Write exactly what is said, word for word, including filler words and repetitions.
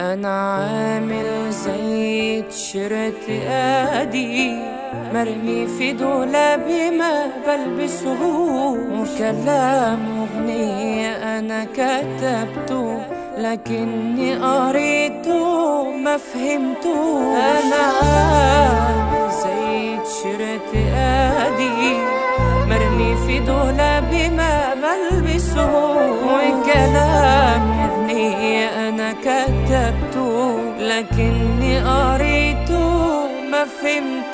أنا عامل زي تيشيرت أدي مرمي في دولابي ما بلبسهوش، وكلام أغنية أنا كتبته لكني قريته ما فهمتوش. أنا عامل زي تيشيرت أدي مرمي في دولابي ما بلبسهوش، وكلام أغنية أنا كتبته لكني قريته ما فهمت.